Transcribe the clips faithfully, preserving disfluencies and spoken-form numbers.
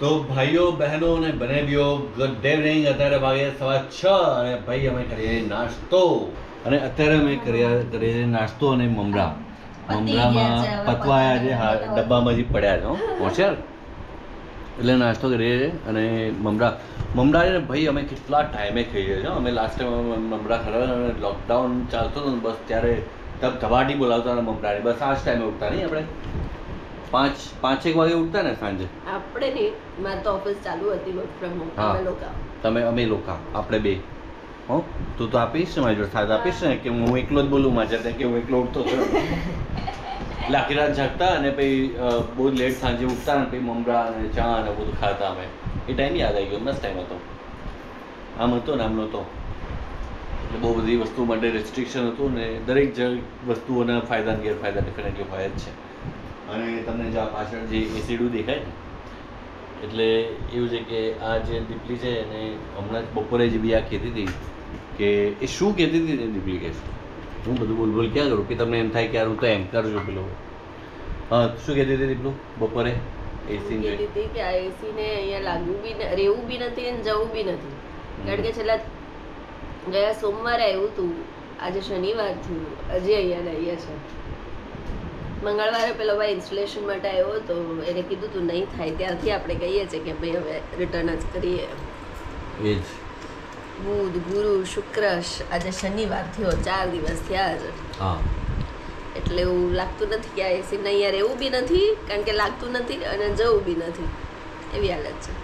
तो भाइयों बहनों ने बने भी हो गुड इवनिंग। अत्यारे वागे सवा छ अने भाई अमे करीए नाश्तो अने अत्यारे अमे करीए नाश्तो अने ममरा ममरामां पतवाया जे डब्बामां जी पड्या छो होशियार એટલે નાસ્તો કરીએ અને મમરા મમરા ને ભાઈ અમે કેટલા ટાઈમે ખાઈએ છીએ। અમે લાસ્ટ ટાઈમ મમરા ખાધા અને લોકડાઉન ચાલતો હતો બસ ત્યારે તબ ધવાટી બોલાવતા હતા મમરાને, બસ આ જ ટાઈમે ઉઠતા નહીં આપણે, પાંચ પાંચ એક વાગે ઉઠતા ને સાંજે આપણે ને માં તો ઓફિસ ચાલુ હતી વર્ક ફ્રોમ હોમ અમે લોકો તમે અમે લોકો આપણે બે હો તું તો આપીશ ને મારી જોડે સાથ આપીશ ને કે હું એકલો જ બોલું માજે કે હું એકલો ઉઠતો છું લાખી રાત જાગતા અને પછી બહુ લેટ સાંજે ઉઠતા ને પછી મમરા અને ચા અને બધું ખાતા અમે એ ટાઈમ યાદ આવી ગયો, મસ્ત ટાઈમ હતો આમ હતો ને આમ નહોતો એટલે બહુ બધી વસ્તુ માટે રેસ્ટ્રિક્શન હતું ને દરેક જ વસ્તુઓના ફાયદા ને ગેરફાયદા ડિફરન્ટલી હોય જ છે અને તમને જે આ પાછળ જે એસિડું દેખાય ને એટલે એવું છે કે આ જે દીપલી છે એને હમણાં જ બપોરે જે બી આ કહેતી હતી કે એ શું કહેતી હતી ને દીપલી કે હું બધું બોલ બોલ ક્યાં કરું કે તમને એમ થાય કે યાર હું તો એમ કરજો પેલો હા શું કહેતી હતી દીપલું બપોરે એસી કહેતી હતી કે આ એસી ને અહીંયા લાગવું બી રહેવું બી નથી અને જવું બી નથી કારણ કે છેલ્લા ગયા સોમવારે આવ્યું હતું, આજે શનિવાર થયું, હજી અહીંયા ને અહીંયા છે। મંગળવારે પેલો ભાઈ ઇન્સ્ટોલેશન માટે આવ્યો તો એને કીધું તું નહીં થાય ત્યારથી આપણે કહીએ છીએ કે ભાઈ હવે રિટર્ન જ કરીએ એ જ બુધ ગુરુ શુક્ર આજે શનિવાર થયો, ચાર દિવસ થયા જ હા એટલે એવું લાગતું નથી કે આ એસી નહીં યાર એવું બી નથી કારણ કે લાગતું નથી અને જવું બી નથી એવી હાલત છે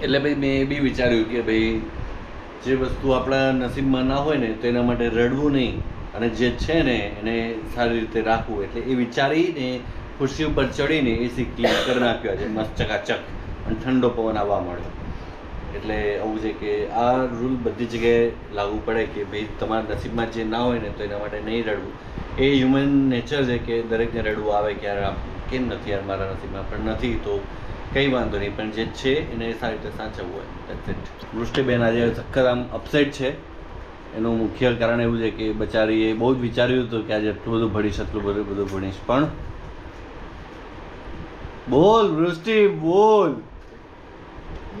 એટલે ભાઈ મેં એ બી વિચાર્યું કે ભાઈ જે વસ્તુ આપણા નસીબમાં ના હોય ને તો એના માટે રડવું નહીં અને જે છે ને એને સારી રીતે રાખવું એટલે એ વિચારીને ખુરશી ઉપર ચડીને એસી ક્લિયર કરી નાખ્યો છે મસ્ત ચકાચક અને ઠંડો પવન આવવા મળ્યો એટલે આવું છે કે આ રૂલ બધી જગ્યાએ લાગુ પડે કે ભાઈ તમારા નસીબમાં જે ના હોય ને તો એના માટે નહીં રડવું, એ હ્યુમન નેચર છે કે દરેકને રડવું આવે કે યાર કેમ નથી યાર મારા નસીબમાં પણ નથી તો કંઈ વાંધો નહીં પણ જે છે એને સારી રીતે સાચવવું હોય એટ વૃષ્ટિબેન આજે સખત આમ અપસેટ છે એનું મુખ્ય કારણ એવું છે કે બચારી એ બહુ જ વિચાર્યું હતું કે આજે એટલું બધું ભણીશ એટલું બધું બધું ભણીશ પણ બોલ વૃષ્ટિ બોલ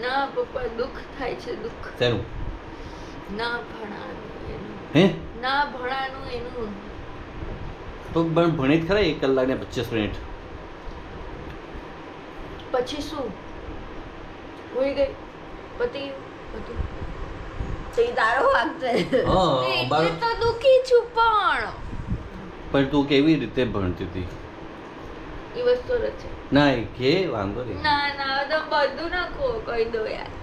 ના પપ્પા દુખ થાય છે દુખ તેનું ના ભણાનું હે ના ભણાનું એનું તો પણ ભણિત ખરા એક કલાક ને પચીસ મિનિટ પછી શું હોઈ ગઈ પતિ હતું તે દારો વાગતો હા બાર તો દુખી છું પણ પણ તું કેવી રીતે ભણતી હતી એ વસ્તુ રચે ના કે વાંધો નહીં ના ના તો બધું નાખો કહી દો યાર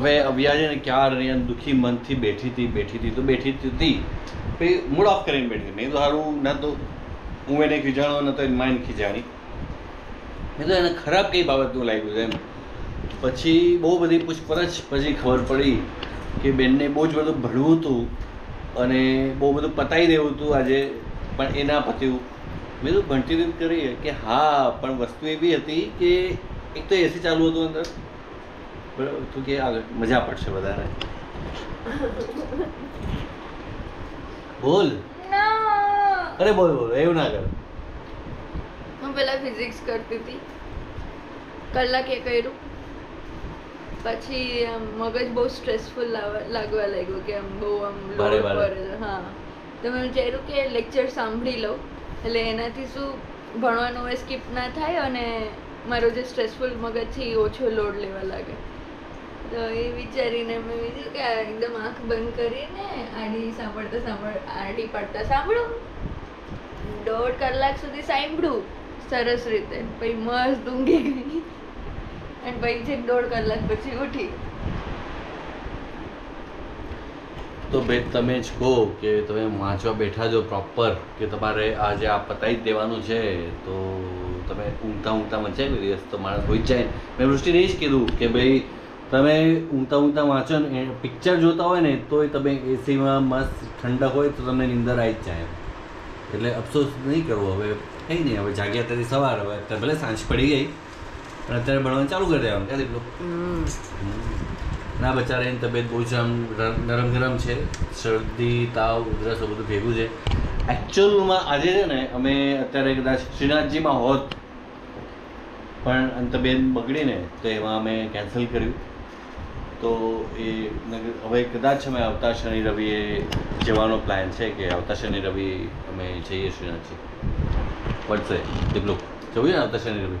હવે અભ્યાજને ક્યાં રિયન દુખી મનથી બેઠી હતી બેઠી હતી તો બેઠી જ હતી પછી મૂડ ઓફ કરીને બેઠી નહીં તો સારું ના તો હું એને ખીજાણો ન તો એને માઇન્ડ ખીજાણી મેં તો એને ખરાબ કઈ બાબતનું લાગ્યું છે એમ પછી બહુ બધી પૂછપરછ પછી ખબર પડી કે બેનને બહુ જ બધું ભણવું હતું અને બહુ બધું પતાવી દેવું હતું આજે પણ એ ના પત્યું મેં તો ભણતી રીત કરી કે હા પણ વસ્તુ એવી હતી કે એક તો એસી ચાલુ હતું અંદર બરાબર તું કે આગળ મજા પડશે વધારે બોલ અરે બોલ બોલ એવું ના કર હું પહેલા ફિઝિક્સ કરતી હતી કલાક એ કર્યું પછી મગજ બહુ સ્ટ્રેસફુલ લાગવા લાગ્યું કે આમ બહુ આમ લોડ પર હા તો મેં વિચાર્યું કે લેક્ચર સાંભળી લઉં એટલે એનાથી શું ભણવાનું એ સ્કીપ ના થાય અને મારો જે સ્ટ્રેસફુલ મગજ છે એ ઓછો લોડ લેવા લાગે તો એ વિચારીને મેં કીધું કે એકદમ આંખ બંધ કરીને આડી સાંભળતા સાંભળ આડી પડતા સાંભળું દોઢ કલાક સુધી સાંભળું સરસ રીતે પછી મસ્ત ઊંઘી ગઈ અને પછી છેક દોઢ કલાક પછી ઉઠી તો ભાઈ તમે જ કહો કે તમે વાંચવા બેઠા જો પ્રોપર કે તમારે આજે આ પતાવી જ દેવાનું છે તો તમે ઊંઘતા ઊંઘતા વંચાય કોઈ દિવસ તો માણસ હોઈ જાય મેં વૃષ્ટિને એ જ કીધું કે ભાઈ તમે ઊંઘતા ઊંઘતા વાંચો ને પિક્ચર જોતા હોય ને તોય તમે એસીમાં મસ્ત ઠંડક હોય તો તમને નીંદર આવી જ જાય એટલે અફસોસ નહીં કરવો હવે કંઈ નહીં હવે જાગ્યા ત્યારે સવાર હવે અત્યારે ભલે સાંજ પડી ગઈ પણ અત્યારે ભણવાનું ચાલુ કરી દેવાનું ક્યાં દીપલું ના બચારા એની તબિયત બહુ જ આમ નરમ ગરમ છે શરદી તાવ ઉધરસ બધું ભેગું છે एक्चुअल में आज अमे अत्यारे कदाच श्रीनाथजी में होत पण अंतबेन बगड़ी ने तो यहाँ अमे कैंसल करू तो ये कदाच अमे आवता शनि रविए जवानो प्लान है कि आवता शनि रवि अमे जाइए श्रीनाथजी पड़शे दीपलो जविए आवता शनि रवि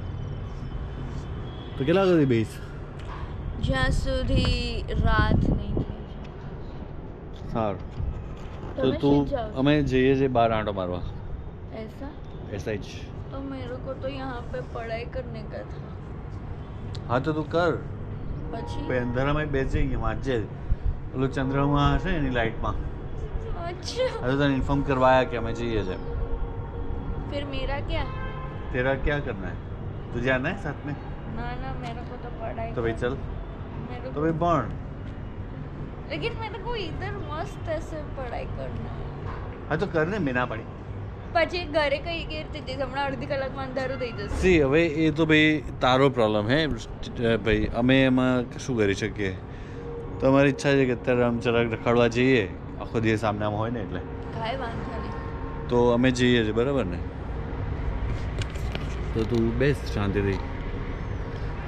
तो क्या लगा थी बेस जहाँ सुधी रात नहीं थी सार तो तू हमें जेए जे बाहर आंटो मारवा ऐसा ऐसा ही तो मेरे को तो यहाँ पे पढ़ाई करने का था हाँ तो तू कर पे अंधेरा में बेचेगी माचे लो चंद्रमा से नहीं लाइट माँ अच्छा अरे तो इन्फॉर्म करवाया क्या मैं चाहिए जब फिर मेरा क्या तेरा क्या करना है तुझे आना है साथ में ना ना मेरे को तो पढ़ाई तो भाई चल तो भाई बॉर्न लेकिन मेरे को इधर मस्त ऐसे पढ़ाई करना है हाँ तो करने में ना पड़ी પછી ઘરે કઈ ગેર થઈ જશે હમણાં અડધી કલાકમાં અંધારું થઈ જશે સી હવે એ તો ભાઈ તારો પ્રોબ્લેમ હે ભાઈ અમે એમાં શું કરી શકીએ તમારી ઈચ્છા છે કે અત્યારે આમ ચરાગ રખાડવા જઈએ આખો દિવસ સામનામાં હોય ને એટલે કાંઈ વાંધો નહીં તો અમે જઈએ છીએ બરાબર ને તો તું બેસ્ટ શાંતિ રહી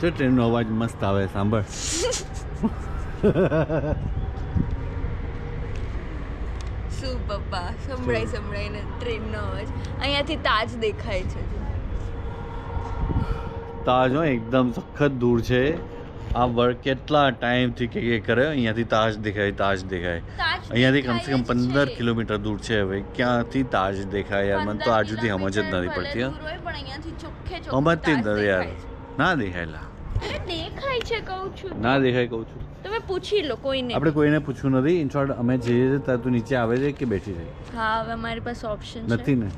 જો ટ્રેનનો અવાજ મસ્ત આવે સાંભળ શું પપ્પા સંભળાય સંભળાઈને ટ્રેનનો અવાજ અહીંયાથી તાજ દેખાય છે તાજ હોય એકદમ સખત દૂર છે આ વર્ક કેટલા ટાઈમથી કે કે કરે અહીંયાથી તાજ દેખાય તાજ દેખાય અહીંયાથી કમ સે કમ પંદર કિલોમીટર દૂર છે હવે ક્યાંથી તાજ દેખાય યાર મને તો આજ સુધી સમજ જ નથી પડતી પણ અહીંયાથી ચોખ્ખે ચોખ્ખે સમજતી નથી યાર ના દેખાયલા દેખાય છે કહું છું ના દેખાય કહું છું તમે પૂછી લો કોઈને આપણે કોઈને પૂછવું નથી ઇન શોર્ટ અમે જે જે તું નીચે આવે છે કે બેઠી છે હા હવે મારી પાસે ઓપ્શન છે નથી ને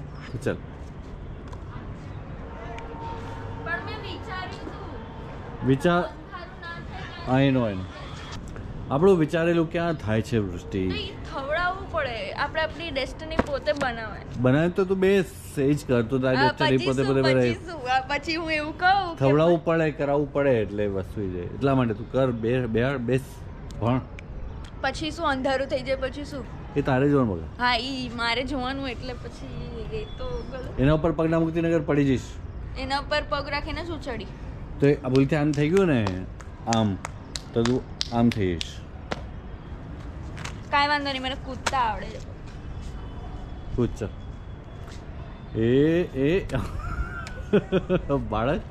તો ચાલ પણ મેં વિચાર્યું તું વિચાર આઈ નો આઈ આપણું વિચારેલું ક્યાં થાય છે વૃષ્ટિ થવડાવવું પડે આપણે આપણી ડેસ્ટિની પોતે બનાવવાની બનાવ તો તું બે સેજ કરતો તારી ડેસ્ટિની પોતે પોતે બનાવે પછી હું એવું કહું થવડાવવું પડે કરાવવું પડે એટલે વસ્તુ જાય એટલા માટે તું કર બે બે બેસ ભણ પછી શું અંધારું થઈ જાય પછી શું એ તારે જોવાનું બોલે હા ઈ મારે જોવાનું એટલે પછી એ તો એના ઉપર પગના મુક્તિ નગર પડી જઈશ એના ઉપર પગ રાખીને શું ચડી તો આ બોલતે આમ થઈ ગયું ને આમ તો તું આમ થઈશ કાંઈ વાંધો નહીં મને કૂદતા આવડે છે કૂદ એ એ બાળક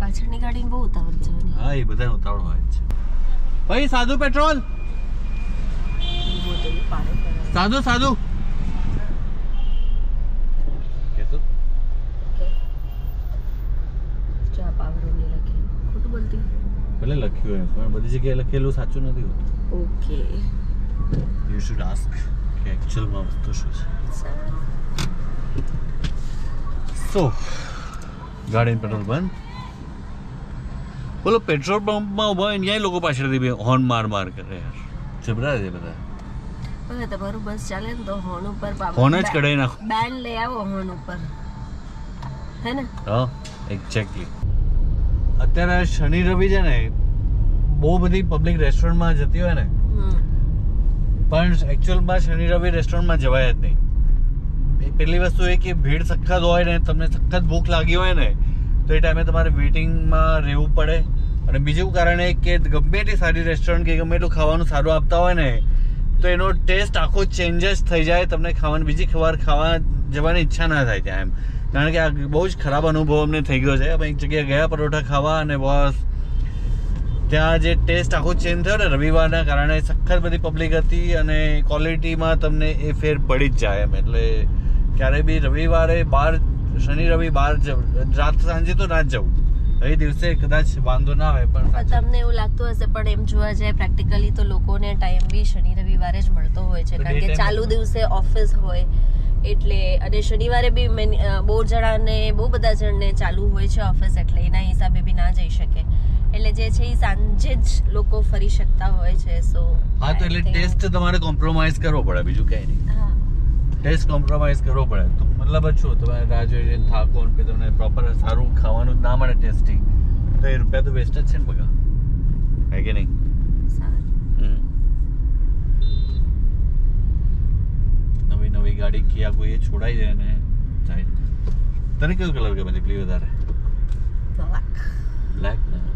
પાછળની ગાડીમાં બહુ ઉતાવળ છે હા એ બધા ઉતાવળ હોય છે ભાઈ સાધુ પેટ્રોલ સાધુ સાધુ કેતો ચા પાવરો લે લખી ખોટું બોલતી पहले लखियो है पर बड़ी जगह लखेलो સાચું નથી હોતું ઓકે યુ શુડ આસ્ક કે એક્ચ્યુઅલ માં તો શું છે સો ગાડીન પેટ્રોલ બંધ બોલો પેટ્રોલ પંપ માં ઉભા અને અહીં લોકો પાછળથી બે હોર્ન માર માર કરે યાર જબરા છે બધા હવે તમારું બસ ચાલે ને તો હોર્ન ઉપર પાપ હોર્ન જ કઢાઈ નાખો બેન લઈ આવો હોર્ન ઉપર હે ને હા એક્ઝેક્ટલી અત્યારે શનિ રવિ છે ને બહુ બધી પબ્લિક રેસ્ટોરન્ટમાં જતી હોય ને પણ એકચ્યુઅલમાં શનિ રવિ રેસ્ટોરન્ટમાં જવાય જ નહીં પહેલી વસ્તુ એ કે ભીડ સખત હોય ને તમને સખત ભૂખ લાગી હોય ને તો એ ટાઈમે તમારે વેઇટિંગમાં રહેવું પડે અને બીજું કારણ એ કે ગમે તે સારી રેસ્ટોરન્ટ કે ગમે એટલું ખાવાનું સારું આપતા હોય ને તો એનો ટેસ્ટ આખો ચેન્જ જ થઈ જાય તમને ખાવાની બીજી ખવાર ખાવા જવાની ઈચ્છા ના થાય ત્યાં એમ કારણ કે આ બહુ જ ખરાબ અનુભવ અમને થઈ ગયો છે એક જગ્યાએ ગયા પરોઠા ખાવા અને બસ ત્યાં જે ટેસ્ટ આખો ચેન્જ થયો ને રવિવારના કારણે સખત બધી પબ્લિક હતી અને ક્વોલિટીમાં તમને એ ફેર પડી જ જાય એમ એટલે ક્યારેય બી રવિવારે બહાર શનિ રવિ બહાર રાત સાંજે તો ના જ જવું એ દિવસે કદાચ વાંધો ના આવે, પણ તમને એવું લાગતું હશે. પણ એમ જોવા જાય પ્રેક્ટિકલી તો લોકોને ટાઈમ બી શનિ રવિવારે જ મળતો હોય છે, કારણ કે ચાલુ દિવસે ઓફિસ હોય એટલે, અને શનિવારે બી બહુ જણાને બહુ બધા જણને ચાલુ હોય છે ઓફિસ, એટલે એના હિસાબે બી ના જઈ શકે. એટલે જે છે એ સાંજે જ લોકો ફરી શકતા હોય છે. સો હા, તો એટલે ટેસ્ટ તમારે કોમ્પ્રોમાઇઝ કરવો પડે, બીજું કંઈ નહીં. હા, ટેસ્ટ કોમ્પ્રોમાઇઝ કરવો પડે. તો મતલબ જ શું, તમારે રાજે થાકો ને તમને પ્રોપર સારું ખાવાનું જ ના મળે ટેસ્ટી, તો એ રૂપિયા તો વેસ્ટ જ છે ને બગા, હે કે નહીં? નવી નવી ગાડી કિયા કોઈ છોડાઈ જાય ને જાય. તને કયો કલર ગમે? એટલી વધારે બ્લેક બ્લેક ને